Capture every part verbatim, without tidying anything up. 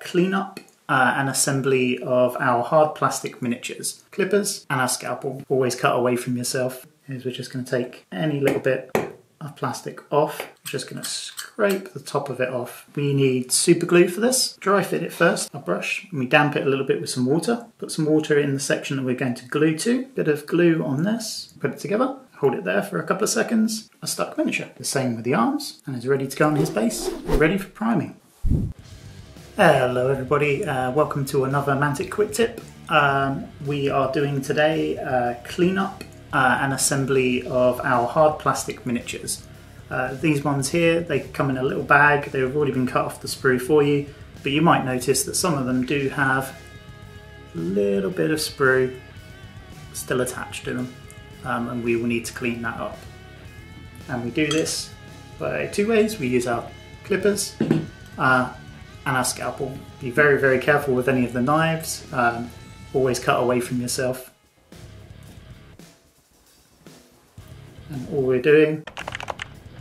cleanup uh, and assembly of our hard plastic miniatures, clippers and our scalpel. Always cut away from yourself. Is we're just going to take any little bit of plastic off. I'm just going to scrape the top of it off. We need super glue for this. Dry fit it first, a brush, and we damp it a little bit with some water. Put some water in the section that we're going to glue to. Bit of glue on this, put it together, hold it there for a couple of seconds. A stuck miniature. The same with the arms, and it's ready to go on his base. We're ready for priming. Hello everybody, uh, welcome to another Mantic Quick Tip. Um, we are doing today uh, cleanup Uh, an assembly of our hard plastic miniatures. Uh, these ones here, they come in a little bag, they've already been cut off the sprue for you, but you might notice that some of them do have a little bit of sprue still attached to them, um, and we will need to clean that up. And we do this by two ways. We use our clippers uh, and our scalpel. Be very, very careful with any of the knives. Um, always cut away from yourself. And all we're doing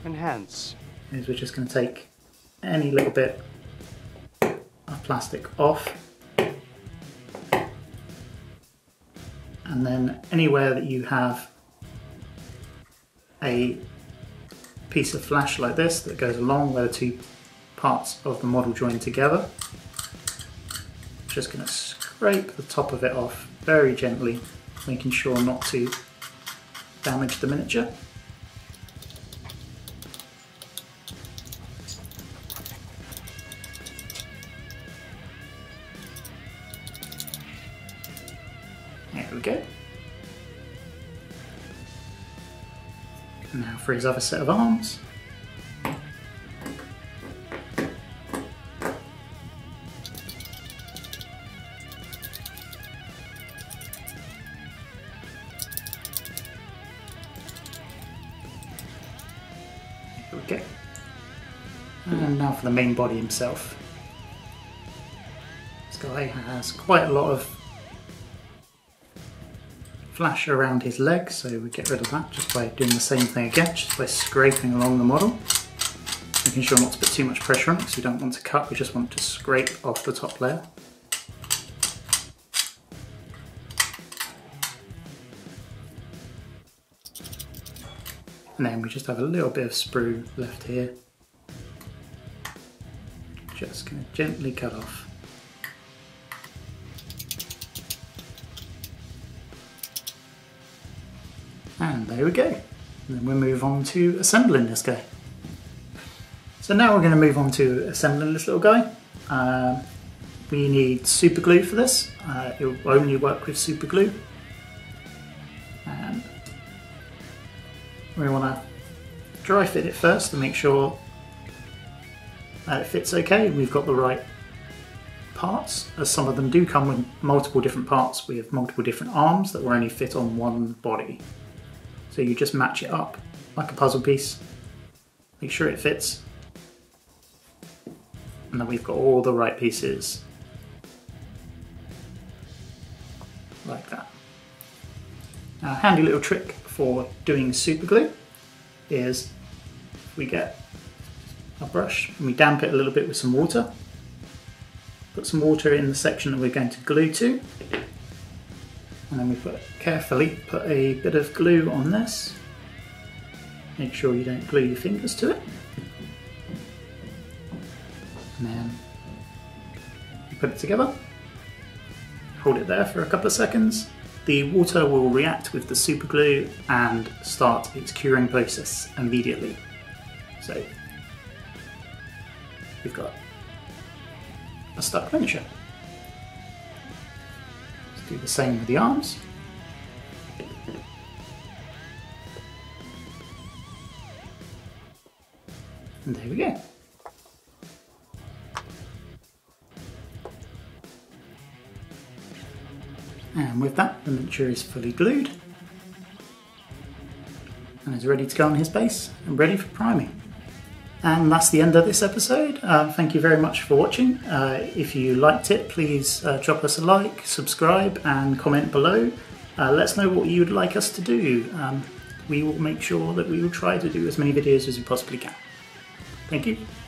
Enhance. is we're just going to take any little bit of plastic off, and then anywhere that you have a piece of flash like this that goes along where the two parts of the model join together, just going to scrape the top of it off very gently, making sure not to damage the miniature. There we go. And now for his other set of arms. Okay, and now for the main body himself. This guy has quite a lot of flash around his legs, so we get rid of that just by doing the same thing again, just by scraping along the model, making sure not to put too much pressure on it because we don't want to cut, we just want to scrape off the top layer. And then we just have a little bit of sprue left here. Just going to gently cut off. And there we go. And then we'll move on to assembling this guy. So now we're going to move on to assembling this little guy. Um, we need super glue for this. Uh, it will only work with super glue. We want to dry fit it first to make sure that it fits okay and we've got the right parts, as some of them do come with multiple different parts. We have multiple different arms that will only fit on one body. So you just match it up like a puzzle piece, make sure it fits, and then we've got all the right pieces like that. Now, a handy little trick for doing super glue is we get a brush and we damp it a little bit with some water. Put some water in the section that we're going to glue to, and then we put, carefully put a bit of glue on this. Make sure you don't glue your fingers to it. And then you put it together, hold it there for a couple of seconds. The water will react with the super glue and start its curing process immediately. So we've got a stuck miniature. Let's do the same with the arms. And there we go. And with that, the miniature is fully glued and is ready to go on his base and ready for priming. And that's the end of this episode. Uh, thank you very much for watching. Uh, if you liked it, please uh, drop us a like, subscribe and comment below. Uh, let us know what you would like us to do. Um, we will make sure that we will try to do as many videos as we possibly can. Thank you.